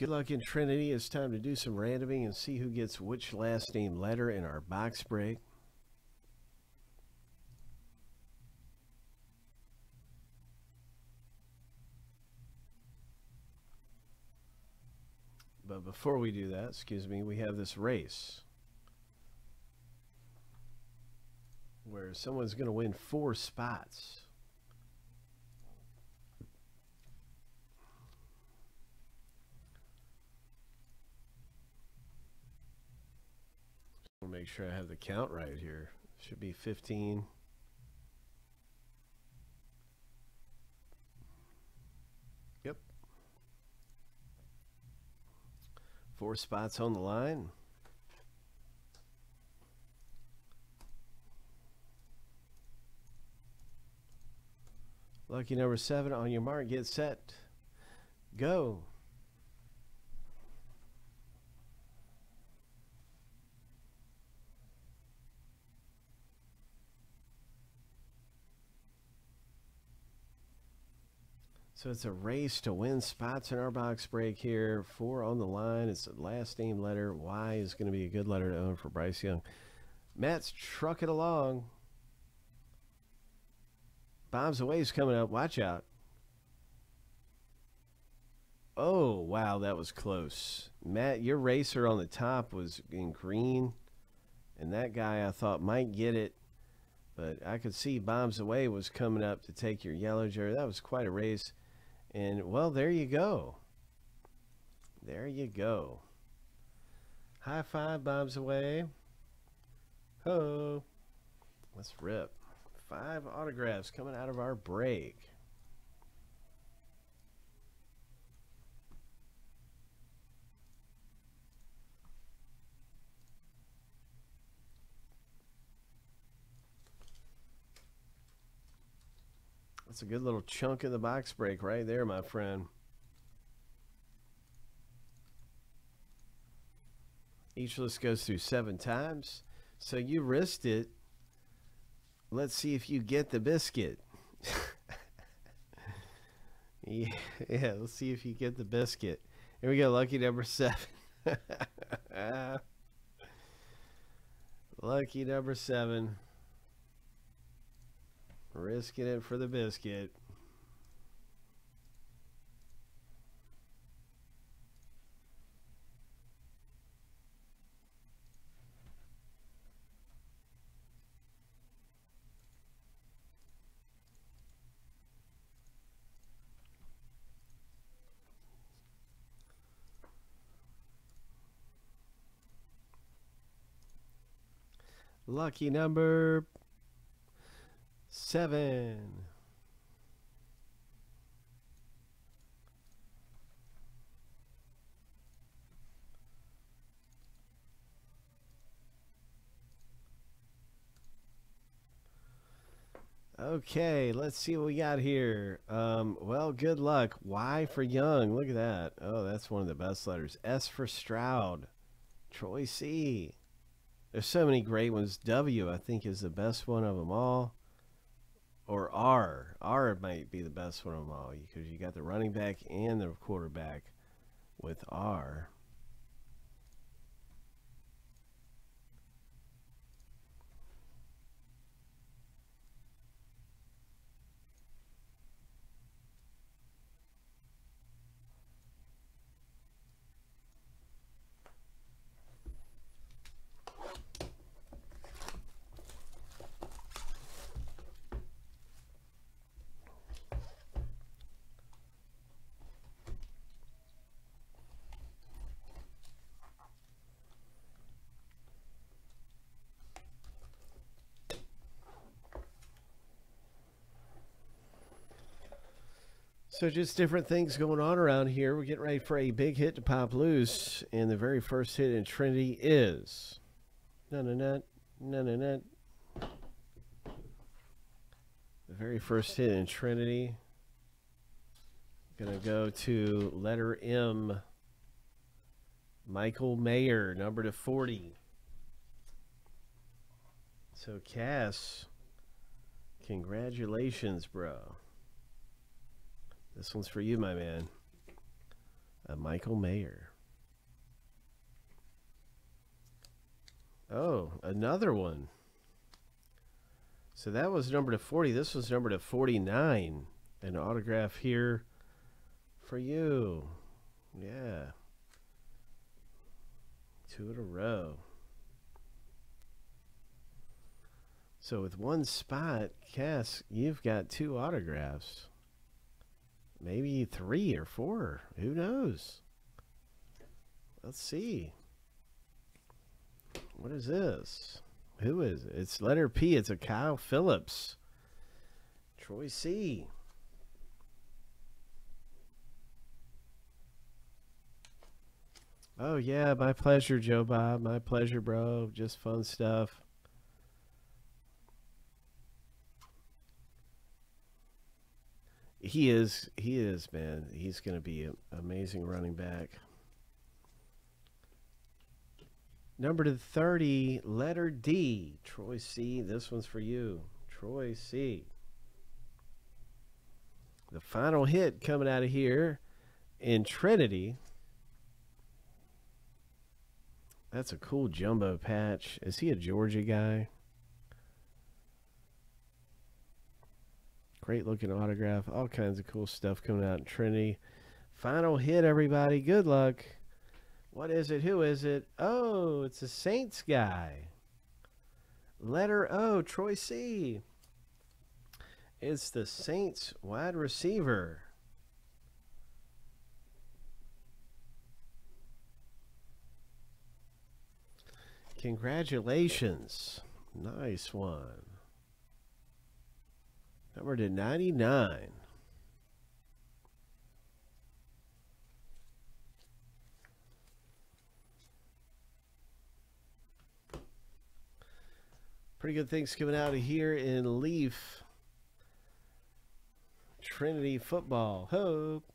Good luck in Trinity. It's time to do some randoming and see who gets which last name letter in our box break. But before we do that, excuse me, we have this race where someone's going to win 4 spots. Make sure I have the count right here. Should be 15. Yep. 4 spots on the line. Lucky number 7 on your mark. Get set. Go. So it's a race to win spots in our box break here. 4 on the line. It's the last name letter. Y is going to be a good letter to own for Bryce Young. Matt's trucking along. Bob's away is coming up. Watch out. Oh, wow. That was close. Matt, your racer on the top was in green. And that guy I thought might get it. But I could see Bob's away was coming up to take your yellow jersey. That was quite a race. And, well, there you go. There you go. High five, Bob's away. Ho. Let's rip. 5 autographs coming out of our break. That's a good little chunk of the box break right there, my friend. Each list goes through 7 times. So you risked it. Let's see if you get the biscuit. yeah, let's see if you get the biscuit. Here we go, lucky number 7. Lucky number 7. Risking it for the biscuit. Lucky number 7. Okay, let's see what we got here. Well, good luck. Y for Young. Look at that. Oh, that's one of the best letters. S for Stroud. Troy C. There's so many great ones. W, I think, is the best one of them all. Or R. R might be the best one of them all because you got the running back and the quarterback with R. So just different things going on around here. We're getting ready for a big hit to pop loose. And the very first hit in Trinity is... The very first hit in Trinity. Gonna go to letter M. Michael Mayer, number to 40. So Cass, congratulations, bro. This one's for you, my man. Michael Mayer. Oh, another one. So that was number to 40. This was number to 49. An autograph here for you. Yeah. Two in a row. So with one spot, Cass, you've got two autographs. Maybe three or four. Who knows? Let's see. What is this? Who is it? It's letter P. It's a Kyle Phillips. Troy C. Oh, yeah. My pleasure, Joe Bob. My pleasure, bro. Just fun stuff. He is, man. He's going to be an amazing running back. Number to 30, letter D, Troy C. This one's for you, Troy C. The final hit coming out of here in Trinity. That's a cool jumbo patch. Is he a Georgia guy? Great looking autograph. All kinds of cool stuff coming out in Trinity. Final hit, everybody. Good luck. What is it? Who is it? Oh, it's a Saints guy. Letter O, Troy C. It's the Saints wide receiver. Congratulations. Nice one. Number to 99. Pretty good things coming out of here in Leaf. Trinity football. Hope.